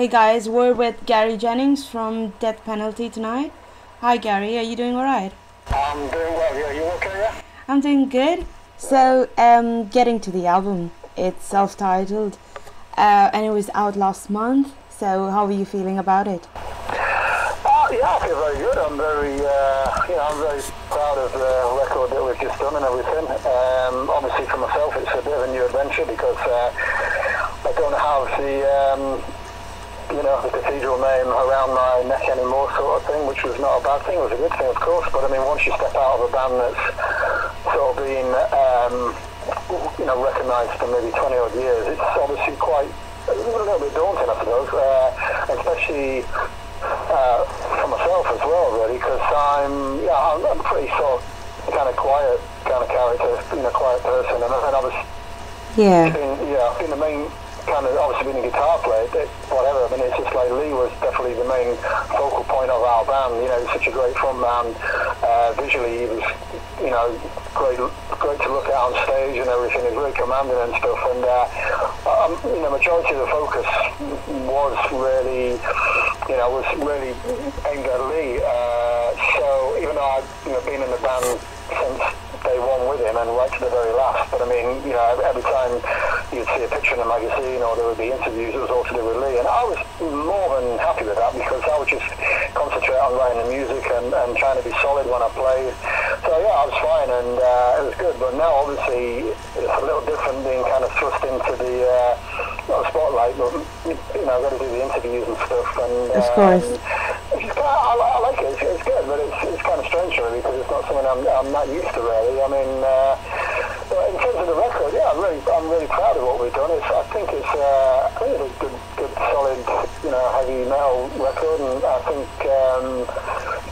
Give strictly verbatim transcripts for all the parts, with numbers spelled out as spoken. Hey guys, we're with Gary Jennings from Death Penalty tonight. Hi Gary, are you doing alright? I'm doing well, yeah. You okay, yeah? I'm doing good. So, um, getting to the album, it's self-titled, uh, and it was out last month, so how are you feeling about it? Uh, yeah, I feel very good. I'm very, uh, you know, I'm very proud of the record that we've just done and everything. Um, obviously for myself, it's a bit of a new adventure because uh, I don't have the... Um, you know, the Cathedral name around my neck anymore, sort of thing, which was not a bad thing. It was a good thing, of course, but I mean, once you step out of a band that's sort of been, um, you know, recognised for maybe twenty odd years, it's obviously quite a little bit daunting, I suppose, uh, especially uh, for myself as well, really, because I'm, yeah, I'm, I'm pretty sort of kind of quiet kind of character, you know, quiet person, and, and I was, yeah, in, yeah, in the main. Kind of obviously being a guitar player, it, whatever, I mean, it's just like Lee was definitely the main focal point of our band, you know, such a great fun band, uh, visually he was, you know, great great to look at on stage and everything, he was really commanding and stuff, and, uh, um, you know, majority of the focus was really, you know, was really aimed at Lee, uh, so even though I've, you know, been in the band since day one with him and right to the very last, but I mean, you know, every time you'd see a picture in a magazine or there would be interviews, it was all to do with Lee, and I was more than happy with that because I would just concentrate on writing the music and, and trying to be solid when I played, so yeah, I was fine and uh, it was good, but now obviously it's a little different being kind of thrust into the uh, not spotlight, but you know, I've got to do the interviews and stuff, and uh, of course. It's just, I, I like it, it's, it's good, but it's, it's kind of strange really because it's not something I'm, I'm not used to really. I mean, uh, in terms of the record, yeah, I'm really, I'm really proud of what we've done. It's, I think it's, uh, I think it's a good, good, solid, you know, heavy metal record, and I think um,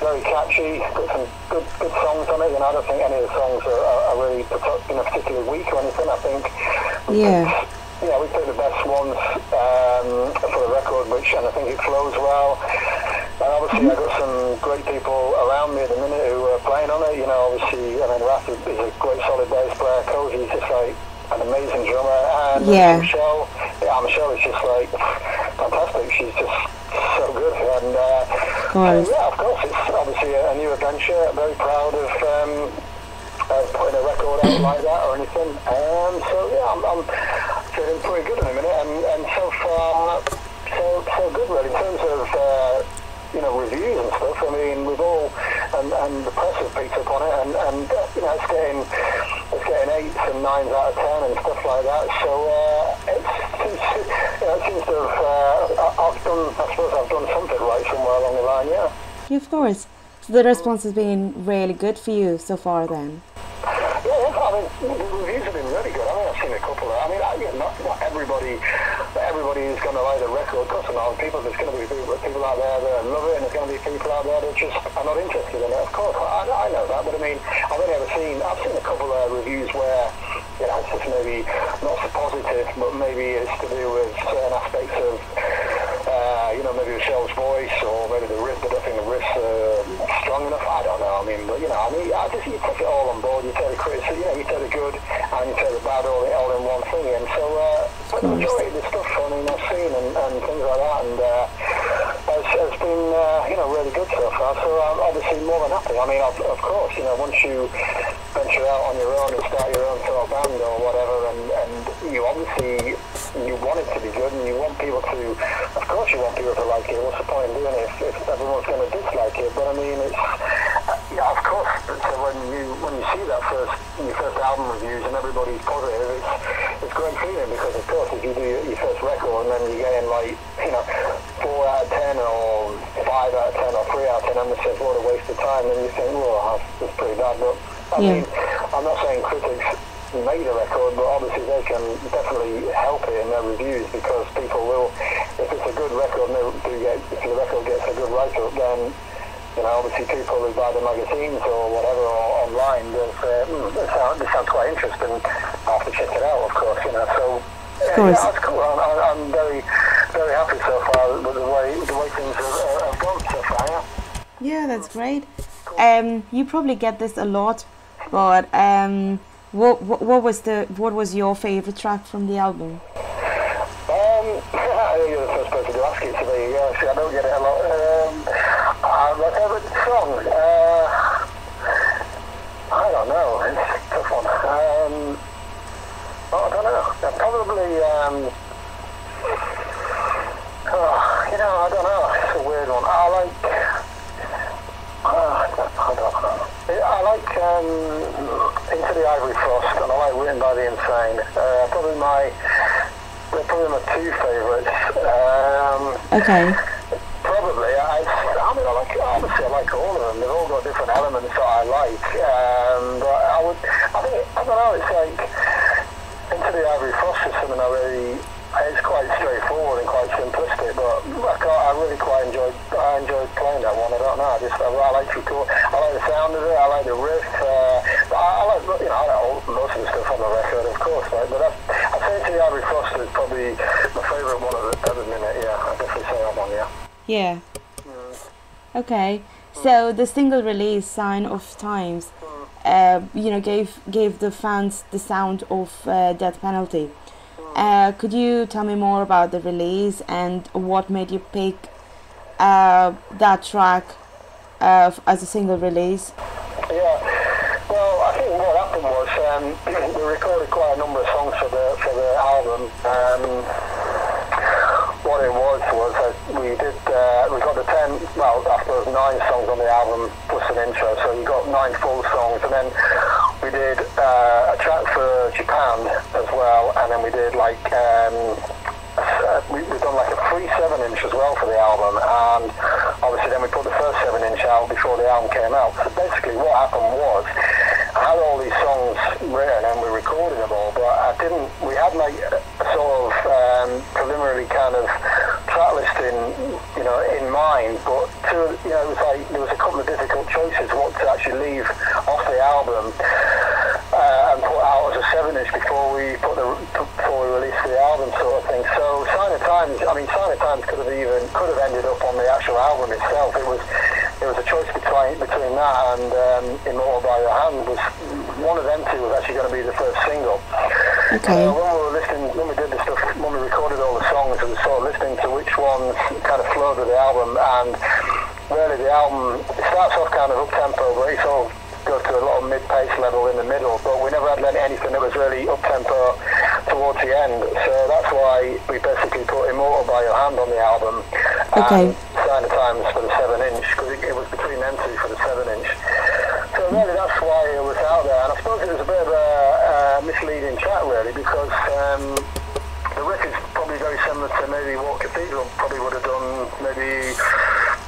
very catchy. Got some good, good songs on it, and I don't think any of the songs are, are, are really, you know, particularly weak or anything. I think, yeah, yeah, we picked the best ones um, for the record, which, and I think it flows well. And obviously I've got some great people around me at the minute who are playing on it, you know, obviously, I mean, Raph is a great solid bass player, Cozy is just like an amazing drummer, and yeah. Michelle, yeah, Michelle is just like fantastic, she's just so good, and, uh, and yeah, of course, it's obviously a, a new adventure, I'm very proud of, um, of putting a record out like that or anything, um, so yeah, I'm, I'm feeling pretty good at the minute, and, and so far, so, so good really, in terms of, uh, you know, reviews and stuff, I mean, we've all, and, and the press has picked up on it, and, and you know, it's getting, it's getting eights and nines out of ten and stuff like that, so, uh, it's, it's, you know, it seems to have, uh, I've done, I suppose I've done something right somewhere along the line, yeah. Yeah, of course. So the response has been really good for you so far then? Yeah, yeah, I mean, the reviews have been really good, I mean, I've seen a couple of, I mean, I, yeah, not, not everybody, everybody who's going to like the record, of course not, people, there's going to be people out there that love it, and there's going to be people out there that just are not interested in it, of course, I, I know that, but I mean, I've only ever seen, I've seen a couple of reviews where, you know, it's just maybe not so positive, but maybe it's to do with certain aspects of, uh, you know, maybe Michelle's voice, or maybe the riff, but I think the riff's uh, strong enough, I don't know, I mean, but you know, I mean, I just, you take it all on board, you take the criticism, you know, you take the good, and you take the bad all, all in one thing, and so, uh, but the majority of the stuff, I mean, I've seen and, and things like that, and uh, it's, it's been, uh, you know, really good so far, so I'm obviously more than happy. I mean, I've, of course, you know, once you venture out on your own and start your own sort of band or whatever, and, and you obviously, you want it to be good, and you want people to, of course you want people to like it, what's the point in doing it if, if everyone's going to dislike it, but I mean, it's, yeah, of course, so when you, when you see that first, your first album reviews and everybody's positive, it's, it's great feeling because of course if you do your first record and then you get in like, you know, four out of ten or five out of ten or three out of ten and it says what a waste of time and you think, well, that's pretty bad, but I yeah. mean, I'm not saying critics made a record, but obviously they can definitely help it in their reviews because people will, if it's a good record and they do get, if the record gets a good write-up, then you know, obviously people who buy the magazines or whatever, or online, they'll say, hmm, this sounds, this sounds quite interesting, I'll have to check it out, of course, you know, so, yeah, yeah, that's cool, I'm, I'm very, very happy so far with the way, the way things have, have gone so far, yeah. Yeah, that's great. Cool. Um, you probably get this a lot, but um, what, what, what was the, what was your favourite track from the album? Um, I think you're the first person to ask it, so you go. See, I don't get it a lot. Um, uh, my favourite song? Uh, I don't know. It's a tough one. Um, oh, I don't know. Uh, probably, um, oh, you know, I don't know. It's a weird one. I like, uh, I don't know. I like um, Into the Ivory Frost, and I like Wind by the Insane. Uh, probably my... They're probably my two favourites. Um, okay. Probably. I, I mean, I like, obviously, I like all of them. They've all got different elements that I like. Um, but I would, I think, I don't know, it's like, Into the Ivory Frost is something I really, it's quite straightforward and quite simplistic, but I, I really quite enjoyed, I enjoyed playing that one. I don't know, I just, I, I like to record, I like the sound of it, I like the riff, uh, I, I like, you know, I like all, most of the stuff on the record, of course, right? But that's, Into the Ivory Frost is probably my favourite one at the, at the minute, yeah. I'd definitely say that one, yeah. Yeah. Mm. Okay. Mm. So the single release, Sign of Times, mm. uh, you know, gave gave the fans the sound of uh, Death Penalty. Mm. Uh, could you tell me more about the release and what made you pick uh, that track uh, as a single release? Yeah. Well, I think what happened was um, we recorded quite a number of songs for the for the album. Um, what it was was that we did uh, we got the ten well after nine songs on the album plus an intro, so you got nine full songs, and then we did uh, a track for Japan as well, and then we did like um, uh, we, we've done like a free seven inch as well for the album, and obviously then we put the first seven inch out before the album came out. So basically, what happened was, I had all these songs written and we recorded them all, but I didn't, we had like a sort of um, preliminary kind of track listing, you know, in mind, but to, you know, it was like, there was a couple of difficult choices what to actually leave off the album uh, and put out as a seven-inch before we put the, before we released the album sort of thing. So Sign of Times, I mean, Sign of Times could have even, could have ended up on the actual album itself. It was, It was a choice between between that and um, Immortal by Your Hand. Was one of them two was actually going to be the first single. Okay. Uh, when we were listening, when we did the stuff, when we recorded all the songs, and sort of listening to which ones kind of flowed with the album, and really the album, it starts off kind of up tempo, but it sort of goes to a lot of mid pace level in the middle. But we never had anything that was really up tempo towards the end, so that's why we basically put Immortal by Your Hand on the album. Okay. And Sign of Times for the seven inch, because it, it was between them two for the seven inch. So really that's why it was out there, and I suppose it was a bit of a, a misleading track really, because um, the record's probably very similar to maybe what Cathedral probably would have done maybe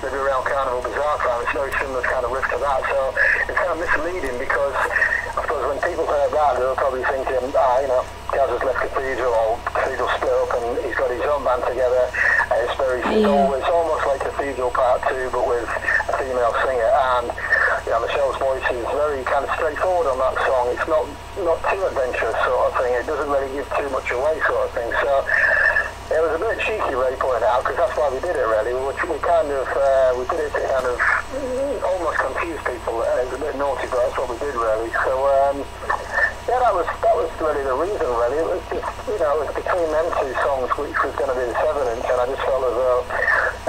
maybe around Carnival Bizarre time. It's very similar kind of riff to that, so it's kind of misleading, because I suppose when people heard that they were probably thinking, ah, you know, Gaz has left Cathedral, or Cathedral split up and he's got his own band together. It's very simple. It's almost like Cathedral Part Two, but with a female singer. And you know, Michelle's voice is very kind of straightforward on that song. It's not not too adventurous sort of thing. It doesn't really give too much away sort of thing. So it was a bit cheeky, really, pointing out, because that's why we did it. Really, we, we kind of uh, we did it to kind of almost confuse people. It was a bit naughty, but that's what we did really. So um, yeah, that was that was really the reason. Really, it was just, you know, it was between them two songs, which was going to be the seven inch, and I just felt as though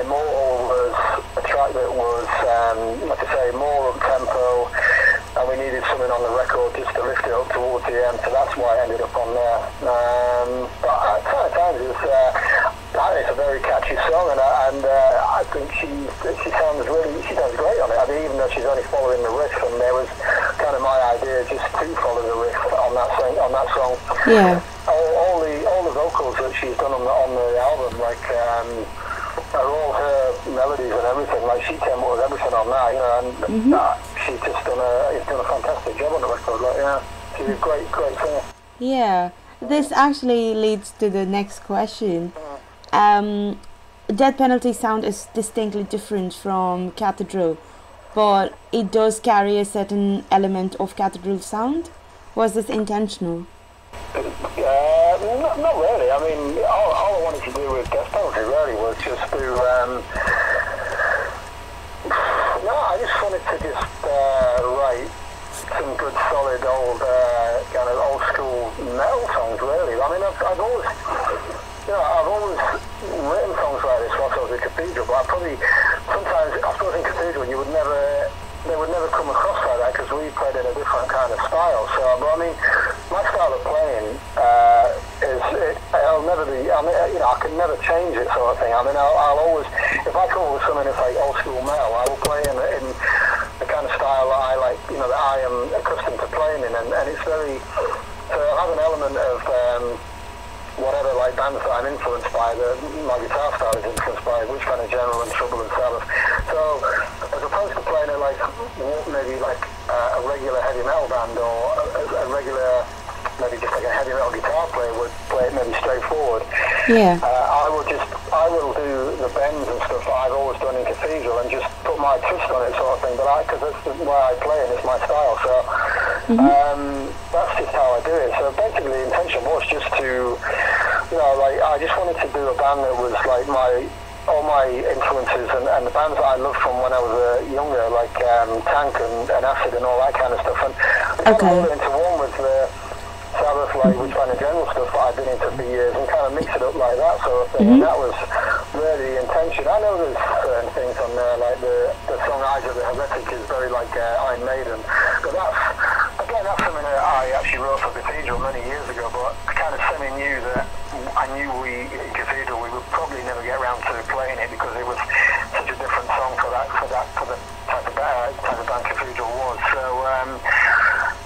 Immortal was a track that was, um, like I say, more up-tempo, and we needed something on the record just to lift it up towards the end, so that's why I ended up on there. Um, but at times, times it's, uh, it's a very catchy song, and, and uh, I think she she sounds really, she does great on it. I mean, even though she's only following the riff, and there was kind of my idea just to follow the riff on that song. On that song. Yeah. All, all, the, all the vocals that she's done on the, on the album, like... Um, are all her melodies and everything, like she came up with everything on that, you know, and mm-hmm. uh, she's just done a, she's done a fantastic job on the record, like, yeah, she's a great, great singer. Yeah, this actually leads to the next question. Um, Death Penalty sound is distinctly different from Cathedral, but it does carry a certain element of Cathedral sound. Was this intentional? Uh, not, not really. I mean, all, all I wanted to do with Death Penalty really was just to, um, no, I just wanted to just uh, write some good, solid, old, uh, kind of old school metal songs really. I mean, I've, I've always, you know, I've always written songs like this whilst I was at never change it, sort of thing. I mean, I'll, I'll always, if I come up with something that's like old school metal, I will play in, in the kind of style that I like, you know, that I am accustomed to playing in, and, and it's very, so I have an element of um, whatever, like bands that I'm influenced by, the, my guitar style is influenced by, which kind of General and Trouble and Sabbath. So, as opposed to playing a, like, maybe like uh, a regular heavy metal band, or a, a regular, maybe just like a heavy metal guitar player would play it maybe straightforward. Yeah. Uh, I will just, I will do the bends and stuff that I've always done in Cathedral and just put my twist on it, sort of thing, but I, because that's the way I play and it's my style, so mm-hmm. um, that's just how I do it. So basically the intention was just to, you know, like, I just wanted to do a band that was like my, all my influences and, and the bands that I loved from when I was uh, younger, like um, Tank and, and Acid and all that kind of stuff, and I okay. kind of into one with the Sabbath, like, which kind of General stuff that I've been into for years, and kind of mix it up like that sort of thing, mm-hmm. and that was really the intention. I know there's certain things on there, like the, the song Eyes of the Heretic is very like uh, Iron Maiden, but that's, again, that's something that I actually wrote for Cathedral many years ago, but I kind of semi-knew that I knew we, in Cathedral, we would probably never get around to playing it because it was such a different song for that, for that, for the type of, uh, type of band Cathedral was, so, um,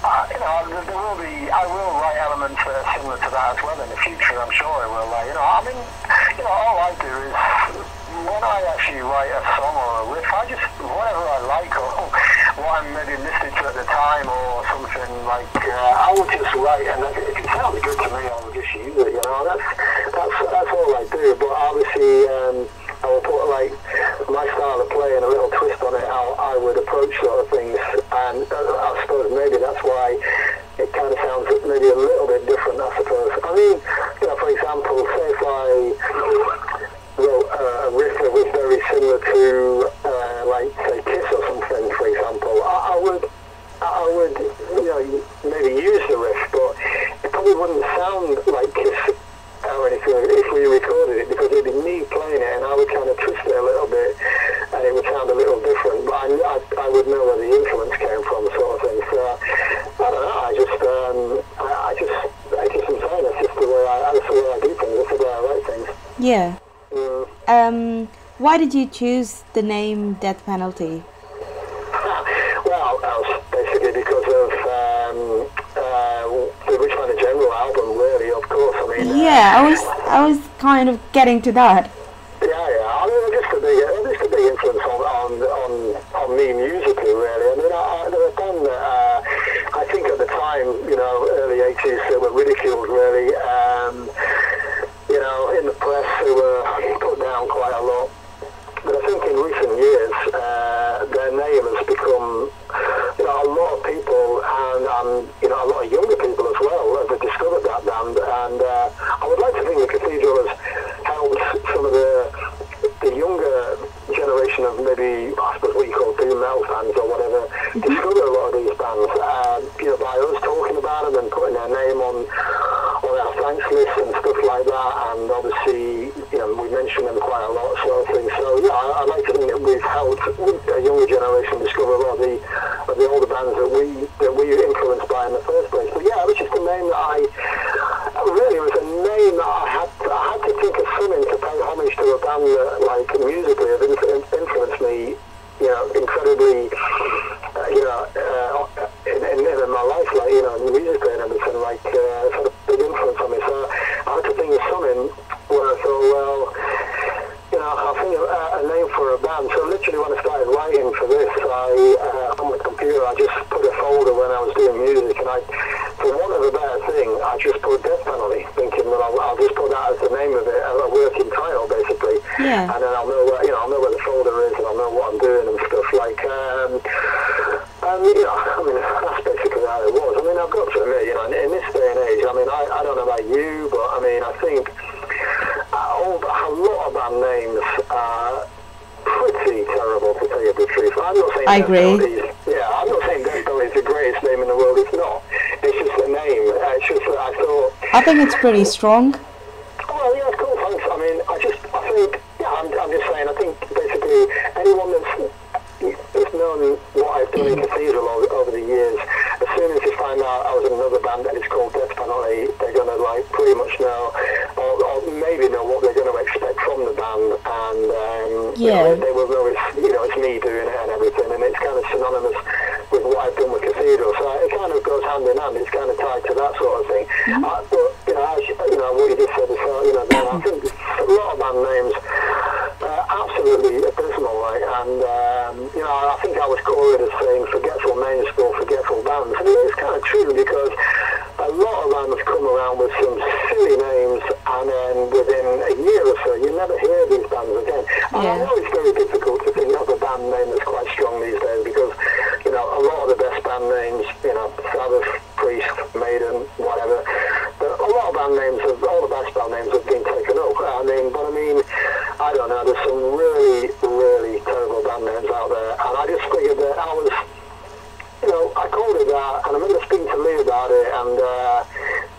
Uh, you know, there will be, I will write elements that are similar to that as well in the future, I'm sure I will. Like, you know, I mean, you know, all I do is, when I actually write a song or a riff, I just, whatever I like or what I'm maybe listening to at the time or something, like, uh, I will just write, and if it sounds good to me, I will just use it, you know, that's, that's, that's all I do, but obviously, um, I will put, like, my style of play and a little twist on it, how I would approach sort of things, and uh, I suppose maybe that's why it kind of sounds maybe a little bit different, I suppose. I mean, you know, for example, say if I wrote uh, a riff that was very similar to, uh, like, say, Kiss or something, for example, I, I would, I would, you know, maybe use the riff, but it probably wouldn't sound like Kiss or anything if we recorded it, because it'd be me playing it and I would kind of twist it a little bit and it would sound a little different, but I, I, I would know where the influence came from, sort of thing. So I don't know, I just um, I, I just I just enjoy it. That's just the way I, that's the way I do things, that's the way I write things. Yeah. Mm. Um, why did you choose the name Death Penalty? Well, that was basically because of um, uh, the Wind by the General album, really, of course. I mean, yeah, uh, I was I was kind of getting to that. Yeah, yeah. I mean, just a big, just a big influence on on, on, on me musically, really. I mean, I, I, there were bands that uh, I think at the time, you know, early eighties, that were ridiculed, really. Um, you know, in the press, they were put down quite a lot. But I think in recent years, uh, their name has become, you know, a lot of people, and um, you know, a lot of younger people as well have discovered that band. And uh, I would like to think the Cathedral has helped some of the the younger generation of maybe, I suppose, what you call doom metal fans or whatever, mm-hmm. discover a lot of these bands. Uh, you know, by us talking about them and putting their name on on our thanks list and stuff like that, and obviously, you know, we mention them quite a lot, sort of thing. So yeah, I, I like to think that we've helped a younger generation discover a lot of the of the older bands that we that we were influenced by in the first place. But yeah, it was just a name that I really, it was a name that I had to, I had to think of something to pay homage to a band that, like, musically have influenced me, you know, incredibly, uh, you know, uh, in, in, in my life, like, you know, musically and everything, like, uh, it's had a big influence on me, so I had to think of something where I thought, well, you know, I'll think of a, a name for a band, so literally when I started writing for this, I, uh, on my computer, I just put a folder when I was doing music, and I, for want of a better thing, I just put Death Penalty, thinking that I'll, I'll just put that as the name of it, a working title, basically. Yeah. And then I'll know where, you know, I'll know where the folder is, and I'll know what I'm doing and stuff like. Um, and you know, I mean, that's basically how it was. I mean, I've got to admit, you know, in, in this day and age, I mean, I, I don't know about you, but I mean, I think all, a lot of band names are pretty terrible, to tell you the truth. I'm not saying I agree. Yeah, I'm not saying Death Penalty is the greatest name in the world. It's not. It's just a name. It's just that I thought. I think it's pretty strong. Well, yeah, of course. Thanks. I mean, I just, I think. Yeah, I'm, I'm just saying, I think basically anyone that's, that's known what I've done in Cathedral over, over the years, as soon as they find out I was in another band and it's called Death Penalty, they're going to, like, pretty much know, or, or maybe know what they're going to expect Yeah. You know, they were always, you know, it's me doing it and everything, and it's kind of synonymous with what I've done with Cathedral, so it kind of goes hand in hand. It's kind of tied to that sort of thing. Mm-hmm. I, but, you know, as, you know, what you just said, you know, I think a lot of band names uh, absolutely abysmal, like, and, um, you know, I think I was quoted as saying forgetful names for forgetful bands, and it is kind of true, because a lot of bands come around with some silly names, and then within a year or so, you never hear these bands again. And yeah. I know it's very difficult to think of a band name that's quite strong these days, because, you know, a lot of the best band names, you know, Sabbath, Priest, Maiden, whatever, but a lot of band names, have, all the best band names have been taken up. I mean, but I mean, I don't know, there's some really, really terrible band names out there, and I just figured that I was, you know, I called it that, and I remember speaking to Lee about it, and uh,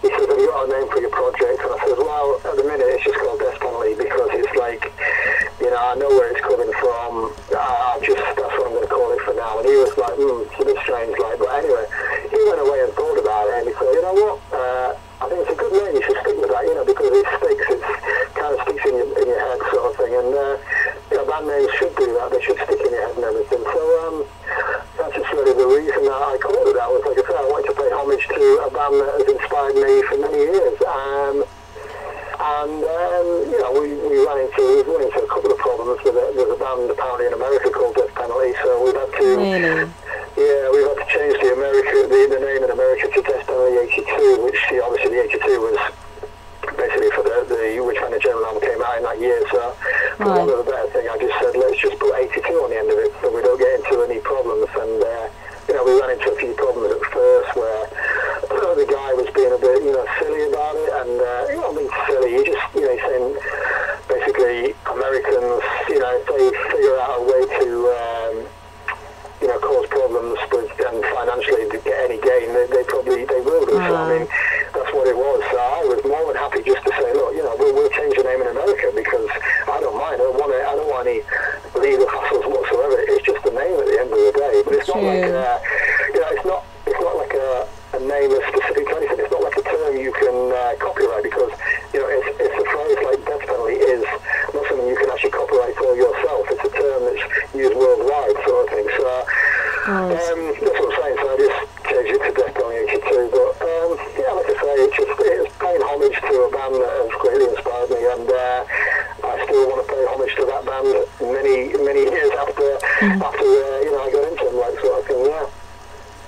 he said, have you got a name for your project? And I said, well, at the minute it's just called Death Penalty, because it's like, you know, I know where it's coming from, I just, that's what I'm going to call it for now. And he was like, hmm, it's a bit strange, like, but anyway, he went away and thought about it, and he said, you know what, uh, I think it's a good name, you should stick with that, you know, because it sticks, it kind of sticks in your, in your head sort of thing, and, uh, you know, band names should do that, they should stick in your head and everything, so, um, that's just really the reason that I called it that was, like I said, I wanted to pay homage to a band that has inspired me for many years. Um, and, um, you know, we, we ran into, we've run into a couple of problems with it. There's a band apparently in America called Death Penalty, so we've had to, really? yeah, we've had to change the America, the, the name in America to Death Penalty eighty-two, which yeah, obviously the eighty-two was basically for the, the which when the German album came out in that year, so for right. one of the better thing, I just said, let's just put eighty-two on the end of it so we don't get into any problems, and uh, you know, we ran into a few problems at first where uh, the guy was being a bit, you know, silly about it, and uh, you know, I mean silly, you just, you know, he's saying basically Americans, you know, if they figure out a way to um, you know, cause problems with them financially to get any gain, they, they probably, they will do, uh-huh. so I mean, that's what it was. So I was more than happy just to say, look, you know, we'll, we'll change the name in America because I don't mind. I don't want, I don't want any legal hassles whatsoever. It's just a name at the end of the day. But it's not True. like a, you know, it's not, it's not like a, a name that's specific to anything. It's not like a term you can uh, copyright because, you know, it's, it's a phrase like death penalty is not something you can actually copyright for yourself. It's a term that's used worldwide sort of thing. So um, that's what I'm saying. So I just changed it to Death Penalty eighty-two. But um, yeah, like I say, it's just it's paying homage to a band that has greatly inspired me, and uh, I still want to pay homage to that band many, many years after mm. after uh, you know, I got into them, like sort of thing. Yeah.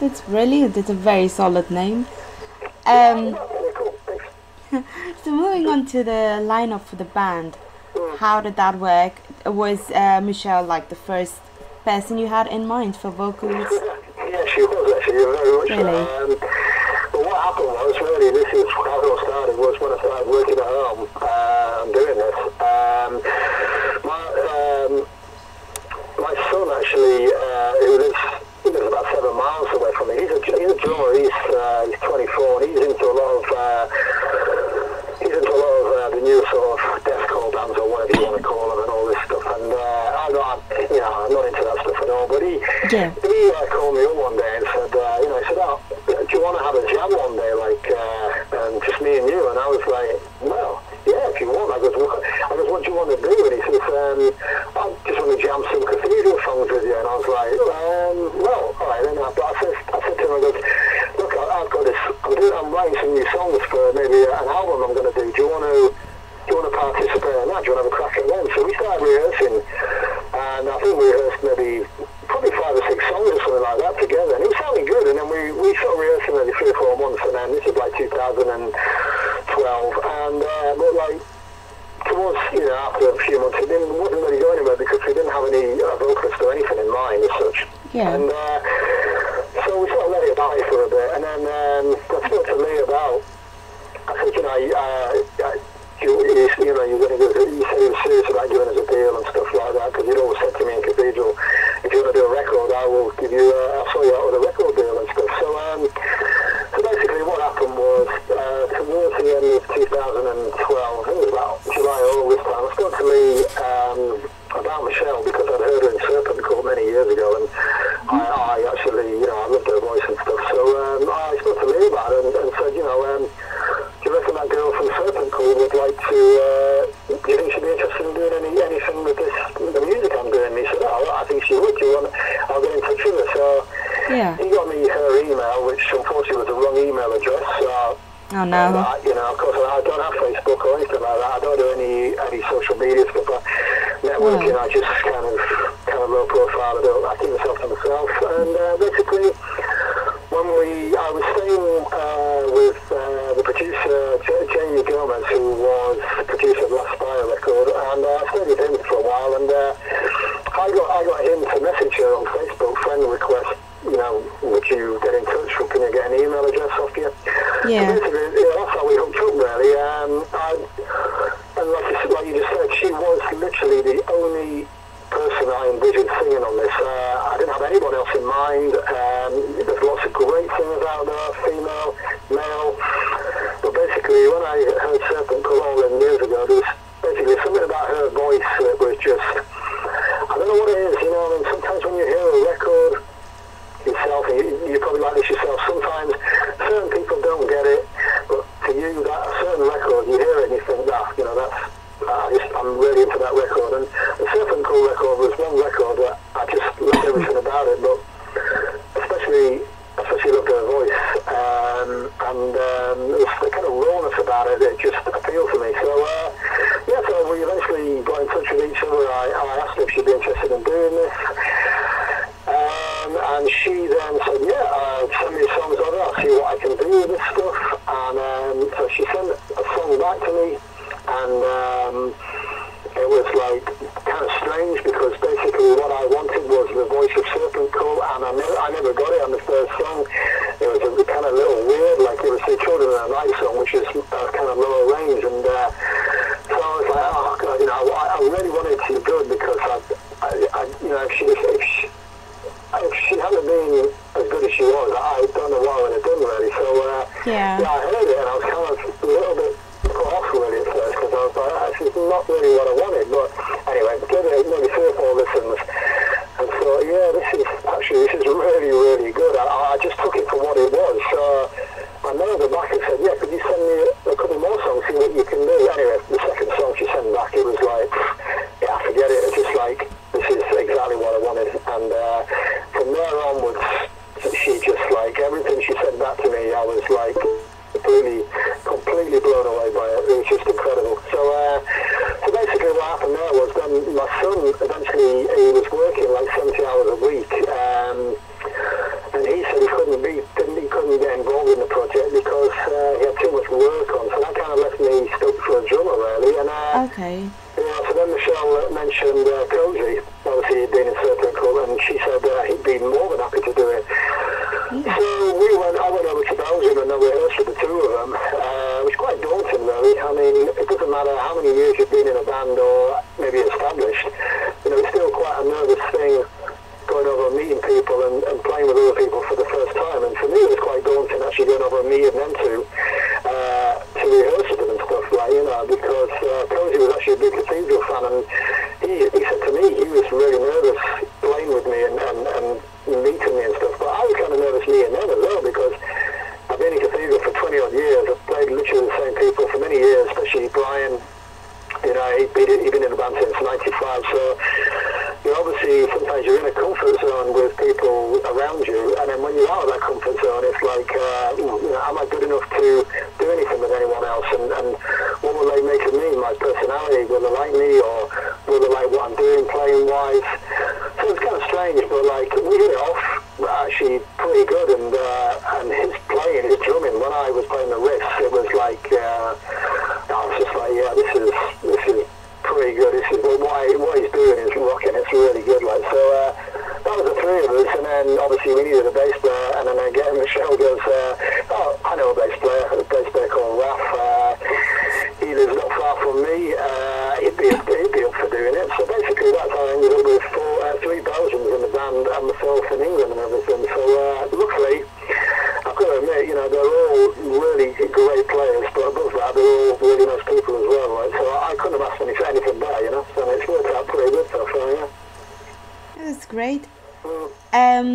That's really that's a very solid name. Um, yeah, really cool. Thanks. So moving on to the lineup for the band, mm. how did that work? Was uh, Michelle like the first person you had in mind for vocals? Yeah, she was actually very much. Really? Um, but what happened was really this is how it all started. Was when I started working at home uh, and doing this. Um, my um, my son actually, uh, who lives he lives about seven miles away from me. He's a he's a drummer. He's uh, he's twenty-four. And he's into a lot of uh, he's into a lot of uh, the new sort of deathcore bands or whatever you want to call them and all this stuff. And uh, I'm not you know I'm not into that stuff at all. But he yeah. he uh, called me up one day and said uh, you know he said oh. do you want to have a jam one day, like, uh, um, just me and you? And I was like, well, yeah, if you want. I goes, what, I goes, what do you want to do? And he says, um, I just want to jam some Cathedral songs with you. And I was like, um, well, all right. Then I, I, said, I said to him, I goes, look, I, I've got this, I'm, doing, I'm writing some new songs for maybe an album I'm going to do. Do you want to, do you want to participate in that? Do you want to have a crack at them? So we started rehearsing, and I think we rehearsed maybe... probably five or six songs or something like that together, and it was sounding good, and then we, we sort of rehearsed maybe three or four months, and then this is like two thousand twelve, and uh, but like, towards, you know, after a few months, it didn't, wasn't really going anywhere because we didn't have any uh, vocalists or anything in mind as such. Yeah. And uh, so we sort of let it die for a bit, and then um, I spoke to Lee about, I think, you know, I, I, You, you, you know, you're going to go, you say you're serious about doing us a deal and stuff like that, because you'd always said to me in Cathedral, if you want to do a record, I will give you, uh, I'll sort you out with a record deal and stuff. So, um, so basically what happened was, uh, towards the end of two thousand twelve, I think it was about July or August time, I spoke to Lee um, about Michelle, because I'd heard her in Serpent Court many years ago, and I, I actually, you know, I loved her voice and stuff, so um, I spoke to Lee about it and, and said, you know, um, do you reckon that girl from Serpent Court would like to, uh, do you think she'd be interested in doing any, anything with this, with the music email, which unfortunately was the wrong email address. Uh, oh no! And, uh, you know, of course, I don't have Facebook or anything like that. I don't do any any social media stuff. But networking, oh. I just kind of kind of low profile. I don't, I keep myself to myself. And uh, basically, when we, I was staying uh, with uh, the producer Jamie Gomez, who was the producer of Last Spire record, and uh, I stayed with him for a while. And uh, I got I got him to message her on Facebook, friend request. You know, would you get in touch? Or can you get an email address off you? Yeah. And basically, you know, that's how we hooked up, really. Um, and, and like, you, like you just said, she was literally the only person I envisioned singing on this. Uh, I didn't have anybody else in mind. Um, there's lots of great singers out there, female, male. But basically, when I heard Serpent Court all them years ago, there was basically something about her voice that was just, I don't know what it is, you know, I mean, sometimes when you hear a record yourself, and you, you probably like this yourself, sometimes certain people don't get it, but to you, that certain record, you hear it and you think, nah, you know, that's, uh, just, I'm really into that record. And the Serpent Court record was one record that I just loved everything about it, but especially, especially loved her voice, um, and um, it was the kind of rawness about it that just appealed to me. So, uh, yeah, so we eventually got in touch with each other. I, I asked if she'd be interested in doing this. Um, and she then said, yeah, uh, send me songs over, I'll see what I can do with this stuff. And um, so she sent a song back to me, and um, it was like kind of strange, because basically what I wanted was the voice of Serpent Court, and I never, I never got it on the first song. It was a kind of little weird, like it was the Children of the Night song, which is uh, kind of lower range. And uh, so I was like, oh God, you know, I, I really wanted to be good, because I, I, I, you know, if she, if she If she hadn't been as good as she was, I don't know what I would have done, really. So, uh, yeah. yeah, I heard it, and I was kind of a little bit put off, really, at first, because I was like, that's just not really what I wanted. But anyway, give it maybe three or four listens, and so, yeah, this is, actually, this is really, really good. I, I just took it for what it was. So I mailed her back and said, yeah, could you send me a couple more songs, see what you can do? Anyway, the second song she sent back, it was like, yeah, forget it. It's just like, this is exactly what I wanted. And uh, from there onwards, she just, like, everything she said back to me, I was, like, completely, completely blown away by it. It was just incredible. So, uh, so basically what happened there was, then my son, eventually, he was working, like, seventy hours a week, um, and he said he couldn't be, didn't, he couldn't get involved in the project because uh, he had too much work on, so that kind of left me stuck for a drummer, really. And, uh, okay. Yeah, so then Michelle mentioned uh, Cozy, obviously he'd been in Serpent Court, and she said uh, he'd be more than happy to do it. Yeah. So we went, I went over to Belgium and I rehearsed with the two of them. Uh, it was quite daunting, really. I mean, it doesn't matter how many years you've been in a band or maybe established, you know, it's still quite a nervous thing going over and meeting people and, and playing with other people for the first time. And for me, it was quite daunting actually going over and meeting them two uh, to rehearse with them and stuff, like, you know, because uh, Cozy was actually a big Cathedral fan, and he, he said to me he was really nervous playing with me and, and, and meeting me and stuff, but I was kind of nervous meeting them as well, because I've been in Cathedral for twenty odd years, I've played literally the same people for many years, especially Brian, you know, he'd been, he'd been in the band since ninety-five, so, you know, obviously sometimes you're in a comfort zone with people around you, and then when you're out of that comfort zone, it's like, uh, you know, am I good enough to do anything with anyone else, and, and what will they make of me, my personality, will they like me, or will they like what I'm doing playing-wise? So it's kind of strange, but like, we hit it off actually pretty good, and uh, and his playing, his drumming, when I was playing the riffs, it was like, uh, I was just like, yeah, this is, this is pretty good, this is, what, I, what he's doing is rocking, it's really good, like, so uh, that was the three of us, and then obviously we needed a bass player, and then again Michelle goes, uh, oh, I know a bass player, a bass player called Raph, uh, he lives not far from me, uh, he'd be, he'd be up for doing it, so basically that's how I ended up with four, uh, three Belgians in the band, and myself in England and everything, so uh, luckily, I've got to admit, you know, they're all really great players, but above that, they're all really nice people as well, right? So I couldn't have asked them anything better, you know, so it's worked out pretty good so far, yeah. That's great. Mm.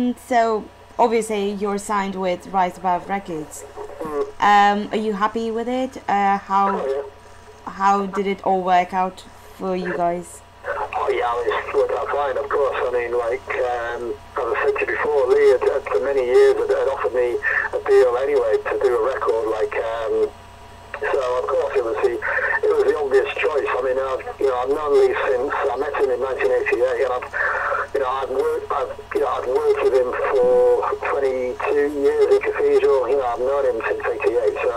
Um, so, obviously, you're signed with Rise Above Records. Mm. Um, are you happy with it? Uh, how, oh, yeah. how did it all work out for you guys? Oh yeah, I was working out fine, of course. I mean, like, um, as I said to you before, Lee had, had for many years had, had offered me a deal anyway to do a record, like, um, so of course it was the, it was the obvious choice. I mean, I've, you know, I've known Lee since, I met him in nineteen eighty-eight, and I've, you know, I've worked, I've, you know, I've worked with him for twenty-two years in Cathedral, you know, I've known him since eighty-eight, so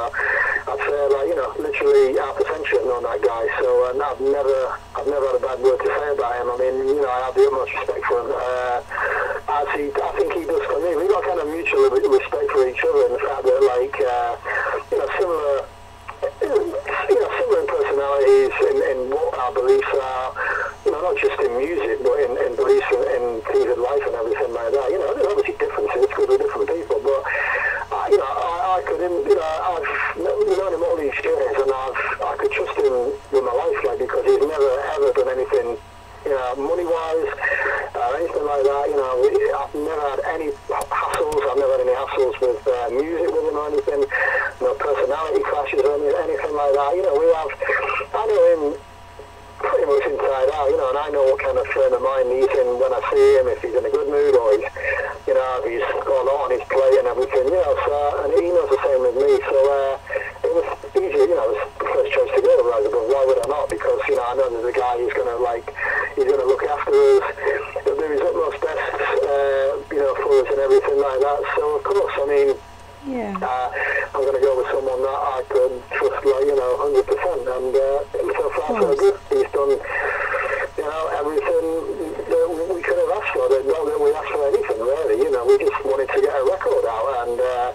I'd say, like, you know, literally out of the century I've known that guy, so um, I've never, I've never had a bad word to say about him. I mean, you know, I have the utmost respect for him, uh, as he, I think he does for me. We've got kind of mutual respect for each other in the fact that, like, uh, you know, similar, you know, similar in personalities, in, in what our beliefs are, you know, not just in music, but in, in beliefs and in things in life and everything like that. You know, there's obviously differences because we're different people, but, uh, you know, I, I could, you know, I've known him all these years, and I've, I could trust him with my life, like, because he's never, ever done anything, you know, money-wise, or anything like that. You know, I've never had any hassles, I've never had any hassles with uh, music with him or anything, no personality clashes or anything like that. You know, we have, I know him pretty much inside out, you know, and I know what kind of frame of mind he's in when I see him, if he's in a good mood, or he's, you know, if he's got a lot on his plate and everything, you know, so, and he knows the same with me, so uh, it was easy, you know, it was the first choice to go to Rise Above, why would I not? Because, you know, I know there's a guy who's going to, like, he's going to look after us, he'll do his utmost best, uh, you know, for us and everything like that, so of course, I mean, yeah. Uh, I'm going to go with someone that I could trust, like, you know, one hundred percent, and uh, so far so good. He's done, you know, everything that we could have asked for, not that we asked for anything, really, you know, we just wanted to get a record out, and, uh,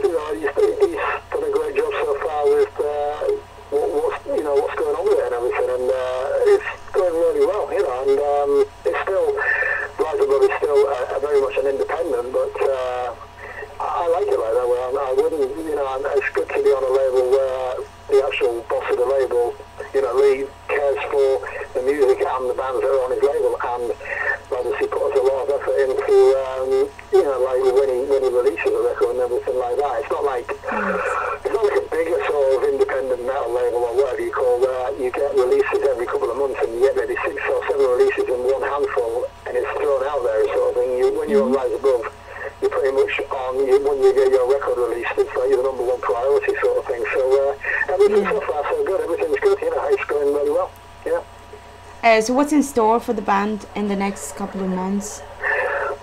you know, he's, he's done a great job so far with, uh, what, what's, you know, what's going on with it and everything, and uh, it's going really well, you know, and um, it's still, Rise Above is still uh, very much an independent, but, uh, I like it like that. Well, I wouldn't, you know, it's good to be on a label where the actual boss of the label, you know, Lee cares for the music and the bands that are on his label, and obviously puts a lot of effort into, um, you know, like when he when he releases a record and everything like that. It's not like it's not like a bigger sort of independent metal label or whatever you call where you get releases every couple of months and you get maybe six or seven releases in one handful and it's thrown out there sort of thing. You, when you're on Rise Above, you're pretty much on, you, when you get your record released, it's like your number one priority sort of thing. So uh, everything's yeah. so far so good, everything's good, you know, it's going really well, yeah. Uh, so what's in store for the band in the next couple of months?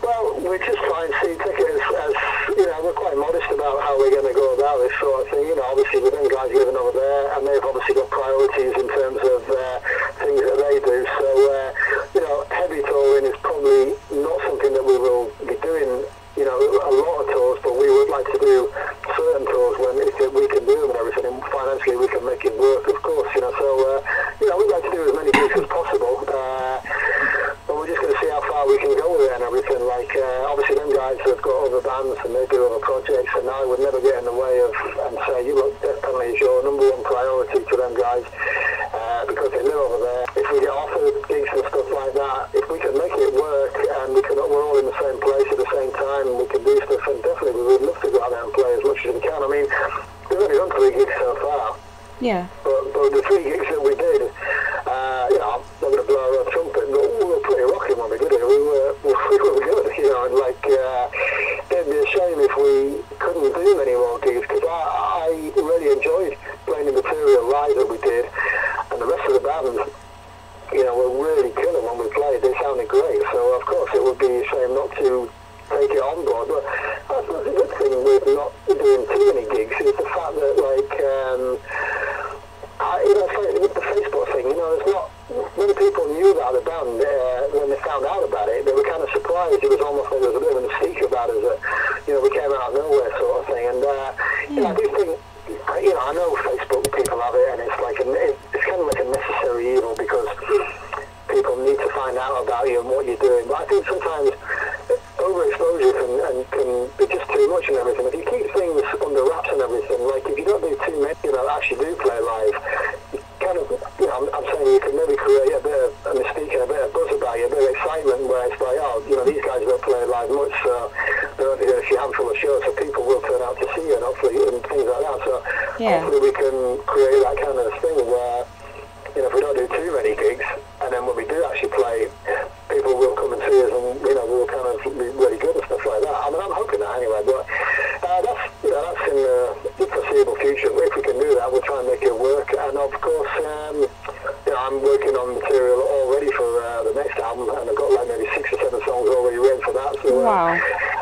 Well, we're just trying to take it as, as, you know, we're quite modest about how we're going to go about this sort of thing. You know, obviously we've got guys living over there, and they've obviously got priorities in terms of uh, things that they do. So, uh, you know, heavy touring is probably not something that we will be doing, you know, a lot of tours, but we would like to do certain tours when if we can do them and everything, and financially we can make it work, of course, you know, so, uh, you know, we'd like to do as many gigs as possible, uh, but we're just going to see how far we can go with it and everything, like, uh, obviously them guys have got other bands and they do other projects, and I would never get in the way of, and say, you look, Death Penalty is your number one priority to them guys, uh, because they live over there. If we get offered gigs and stuff like that, if we can make it work, and we can, we're all in the same place at the same time, we can do stuff, and definitely we would love to go out there and play as much as we can. I mean, we've only done three gigs so far. Yeah. But, but the three gigs that we did, uh, you know, I'm not going to blow our own trumpet, but we were pretty rocking when we did it. We were, we were good, you know, and like, uh, it'd be a shame if we couldn't do many more gigs, because I, I really enjoyed playing the material live that we did, and the rest of the band, you know, were really killer when we played. They sounded great, so of course it would be a shame not to take it on board, but I suppose the good thing with not doing too many gigs is the fact that, like, um, I, you know, like with the Facebook thing, you know, it's not, when people knew about the band, uh, when they found out about it, they were kind of surprised. It was almost like there was a bit of a mystique about us, that, you know, we came out of nowhere sort of thing, and, uh, mm. you know, I do think, you know, I know Facebook people have it, and it's like, a, it's kind of like a necessary evil, because people need to find out about you and what you're doing, but I think sometimes overexposure can, and can be just too much and everything. If you keep things under wraps and everything, like if you don't do too many, you know, actually do play live, you kind of, you know, I'm, I'm saying you can maybe create a bit of a mystique and a bit of buzz about you, a bit of excitement where it's like, oh, you know, these guys don't play live much, so they're only going to see a handful of shows, so people will turn out to see you and hopefully and things like that. So yeah. Hopefully we can create that kind of thing where, you know, if we don't do too many gigs, and then when we do actually was really good and stuff like that. I mean, I'm hoping that anyway, but uh, that's, you know, that's in the foreseeable future. If we can do that, we'll try and make it work. And of course, um, you know, I'm working on material already for uh, the next album, and I've got like maybe six or seven songs already written for that. So, uh, wow.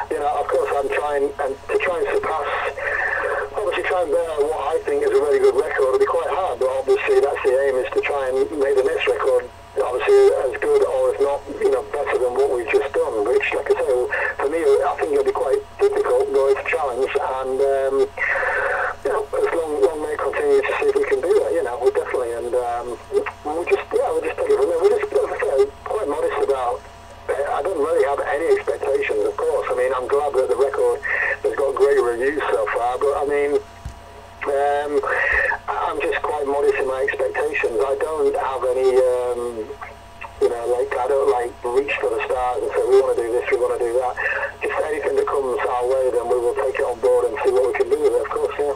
you know, of course, I'm trying and to try and surpass, obviously try and bear what I think is a really good record. It'll be quite hard, but obviously that's the aim, is to try and make the next record obviously as good, or if not, you know, better than what we've just done, which, like I say, for me, I think it'll be quite difficult, but it's a challenge, and, um, you know, as long, long may continue to see if we can do that, you know, we definitely, and um, we'll just, yeah, we'll just take it from there. We're just, like I say, quite modest about, I don't really have any expectations, of course. I mean, I'm glad that the record has got great reviews so far, but, I mean, um, I'm just quite modest in my expectations. I don't have any, um, you know, like, I don't, like, reach for the stars and say, we want to do this, we want to do that. Just anything that comes our way, then we will take it on board and see what we can do with it, of course, yeah.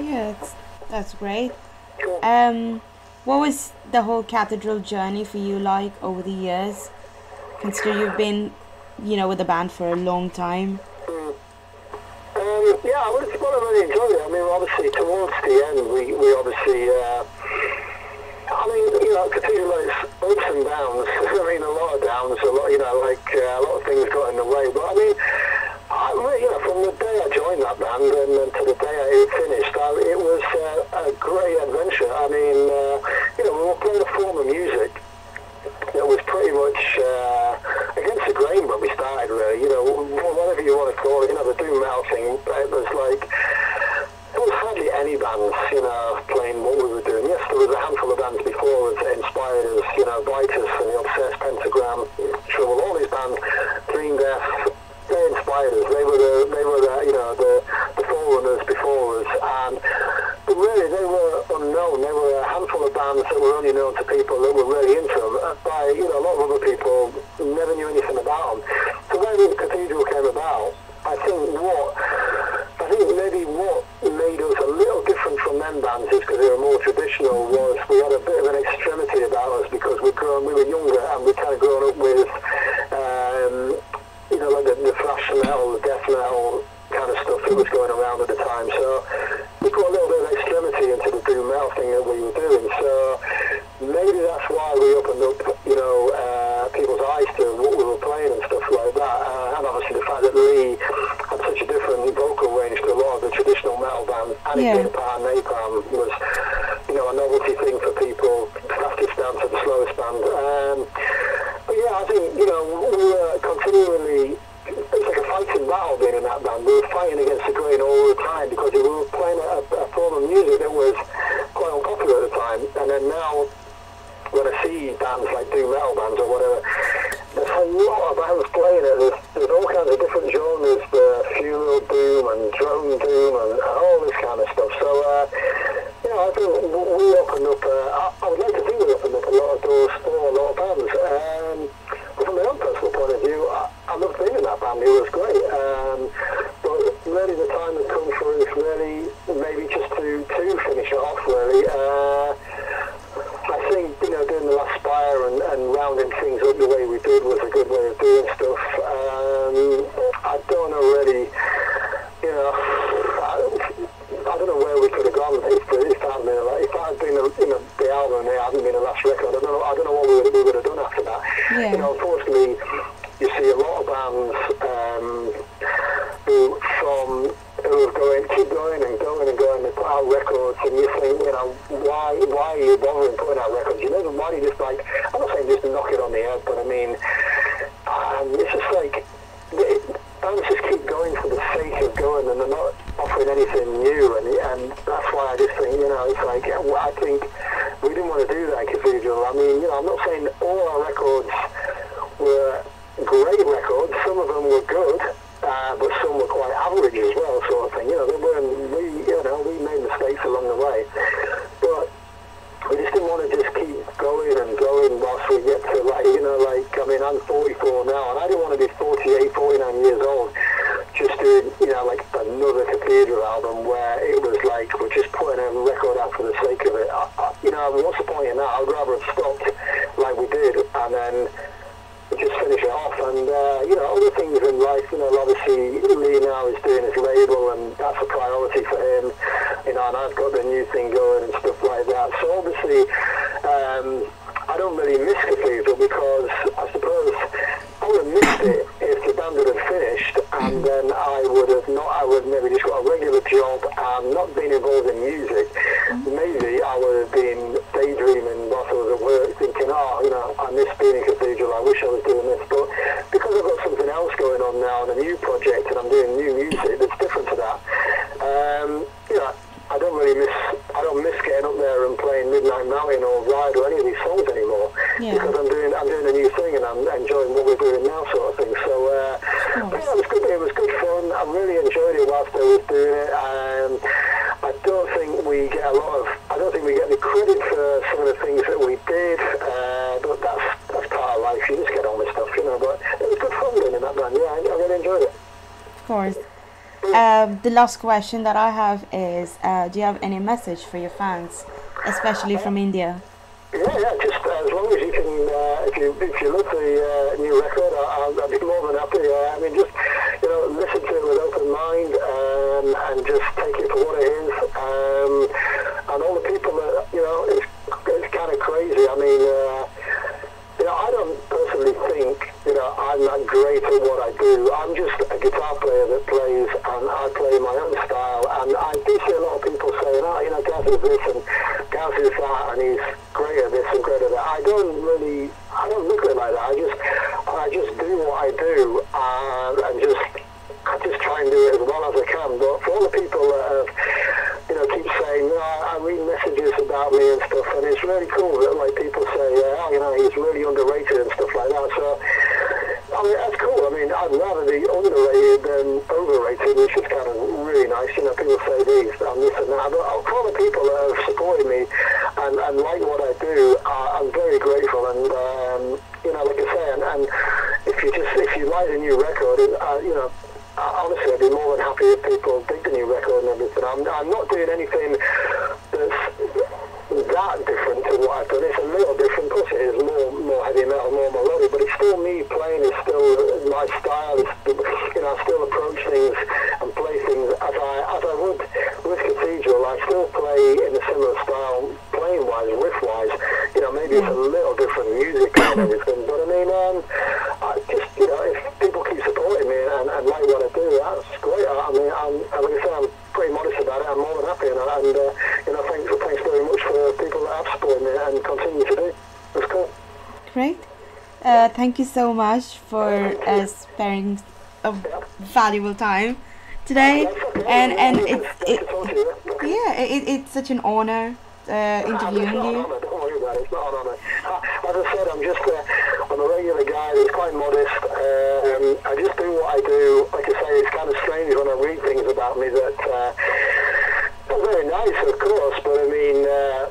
Yeah, it's, that's great. Cool. Um, what was the whole Cathedral journey for you like over the years? Considering you've been, you know, with the band for a long time. Mm. Um, yeah, I would have really enjoyed it. I mean, obviously, towards the end, we, we obviously, uh, I mean, you know, Cathedral, it's ups and downs. I mean, a lot of downs, a lot, you know, like, uh, a lot of things got in the way. But, I mean, I really, you know, from the day I joined that band and, and to the day it finished, I, it was uh, a great adventure. I mean, uh, you know, we were playing a form of music that was pretty much uh, against the grain when we started, really. You know, whatever you want to call it, you know, the doom metal thing, it was like... there was hardly any bands, you know, playing what we were doing. Yes, there was a handful of bands before that inspired us, you know, Vitus and the Obsessed, Pentagram, Trouble, all these bands, Dream Death, they inspired us. They were the, they were the, you know, the, the forerunners before us, and but really they were unknown. They were a handful of bands that were only known to people that were really into them. By, you know, a lot of other people never knew anything about them. So when the Cathedral came about, I think what I think maybe what made us a little different from them bands, is because they were more traditional, was we had a bit of an extremity about us, because we'd grown, we were younger and we'd kind of grown up with, um, you know, like the, the thrash metal, the death metal kind of stuff that was going around at the time. So we got a little bit of extremity into the doom metal thing that we were doing. So maybe that's why we opened up, you know, uh, people's eyes to what we were playing and stuff like that. Uh, and obviously the fact that Lee had such a different vocal range to a lot of the traditional metal bands, and yeah. Napalm, Napalm was, you know, a novelty thing for people, fastest band to the slowest band. Um, but yeah, I think, you know, we were continually, it was like a fighting battle being in that band. We were fighting against the grain all the time, because we were playing a, a form of music that was quite unpopular at the time, and then now, when I see bands like doom metal bands or whatever, there's a lot of bands playing it. There's, there's all kinds of different genres, the funeral doom and drone doom and, and all this kind of stuff. So, uh, you know, I think we opened up, uh, I, I would like to think we opened up a lot of doors for a lot of bands. Um, but from my own personal point of view, I, I loved being in that band, it was great. Um, but really the time has come for us, really, maybe just to, to finish it off, really. Uh, I think, you know, doing the last Spire and, and rounding things up the way we did was a good way of doing stuff. Um, I don't know really, you know, I, I don't know where we could have gone if, if that had been, if that had been a, you know, the album and it hadn't been the last record. I don't know, I don't know what we would, we would have done after that. Yeah. You know, unfortunately, you see a lot of bands um, who from... who going, keep going and going and going, they put out records, and you think, you know, why why are you bothering putting out records? You know, why do you just, like, I'm not saying just knock it on the head, but I mean, um, it's just like, it, bands just keep going for the sake of going, and they're not offering anything new, and and that's why I just think, you know, it's like, I think we didn't want to do that in Cathedral. I mean, you know, I'm not saying all our records were great records, some of them were good, Uh, but some were quite average as well, sort of thing. You know, they weren't, we, you know, we made mistakes along the way, but we just didn't want to just keep going and going whilst we get to, like, you know, like, I mean, I'm forty-four now, and I didn't want to be forty-eight, forty-nine years old, just doing, you know, like, another Cathedral album where it was like, we're just putting a record out for the sake of it. I, I, you know, what's the point in that? I'd rather have stopped like we did, and then just finish it off. And, uh, you know, other things in life, you know, obviously Lee now is doing his label, and that's a priority for him, you know, and I've got the new thing going and stuff like that. So obviously, um, I don't really miss Cathedral, because I suppose I would have missed it if the band would have finished, and then I would have not, I would have maybe just got a regular job and not been involved in music. Maybe I would have been daydreaming whilst I was at work, thinking, oh, you know, I miss being in Cathedral, I wish I was doing this. But because I've got something else going on now, and a new project, and I'm doing new music that's different to that, um, you know, I don't really miss, I don't miss getting up there and playing Midnight Mountain or Ride or any of these songs anymore. Yeah. Because I'm doing, I'm doing a new thing, and I'm enjoying what we're doing now, sort of thing. So uh, oh. yeah, it was good. It was good fun. I really enjoyed it whilst I was doing it. Um, I don't think we get a lot of, I don't think we get the credit for some of the things that we did. Uh, but that's that's part of life. You just get on with stuff, you know. But it was good fun doing it, that band. Yeah, I, I really enjoyed it. Of course. Um, the last question that I have is, uh, do you have any message for your fans, especially from India? Yeah, yeah, just uh, as long as you can, uh, if you if you love the uh, new record, I, I'd be more than happy. Uh, I mean, just, you know, listen to it with an open mind, um, and just take it for what it is. Um, and all the people that, you know, it's, it's kind of crazy. I mean, uh, you know, I don't personally think, you know, I'm not great at what I do. I'm just a guitar player that plays, and I play my own style. And I do see a lot of people saying, oh, you know, Gaz is this and Gaz is that, and he's great at this and great at that. I don't really, I don't look at it like that. I just, I just do what I do, and, and just, I just try and do it as well as I can. But for all the people that have, you know, keep saying, no, I read messages about me and stuff, and it's really cool that, like, people say, oh, you know, he's really underrated and stuff like that. So, I mean, that's cool. I mean, I'd rather be underrated than overrated, which is kind of really nice. You know, people say these, I'm this and that. But all the people that have supported me and, and like what I do, I, I'm very grateful. And, um, you know, like I say, and, and if you just, if you like the new record, it, uh, you know, honestly, I'd be more than happy if people dig the new record and everything. I'm, I'm not doing anything that's that different to what I've done. It's a little different, because it is more, more heavy metal, more melodic, but it's still me playing. It's still my style. It's, you know, I still approach things and play things as I, as I would with Cathedral. I still play in a similar style, playing-wise, riff-wise. You know, maybe it's a little different music and everything, but I mean, um, I just, you know, if people keep supporting me and, and like what I do, that's great. I mean, I'm, like I said, I'm pretty modest about it. I'm more than happy, and, and uh, you know, thanks, thanks very much for people that have supported me and continue to do. It's cool. Great. Uh, thank you so much for uh, sparing a yeah. valuable time today, okay. and and it's it, yeah it, it's such an honor uh, interviewing you. Not an honor. Don't worry about it. It's not an honor. As I said, I'm just uh, I'm a regular guy that's quite modest. Um, I just do what I do. Like I say, it's kind of strange when I read things about me that uh, are very nice, of course, but I mean. Uh,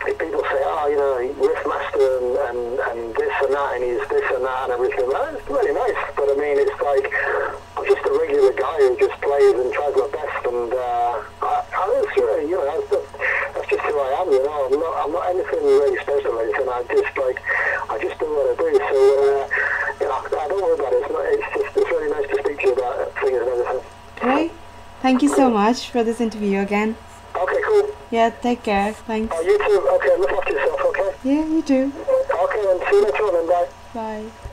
People say, oh, you know, riffmaster and, and, and this and that, and he's this and that and everything. Well, it's really nice, but I mean, it's like, I'm just a regular guy who just plays and tries my best, and uh, I, I it's really, you know, that's just, that's just who I am, you know. I'm not, I'm not anything really special, and I just, like, I just do what I do, so, uh, you know, I don't worry about it. It's, not, it's just, it's really nice to speak to you about things and everything. Great. Thank you so much for this interview again. Okay, cool. Yeah, take care. Thanks. Oh, you too. Okay, look after yourself, okay? Yeah, you too. Okay, and see you later on, and bye. Bye.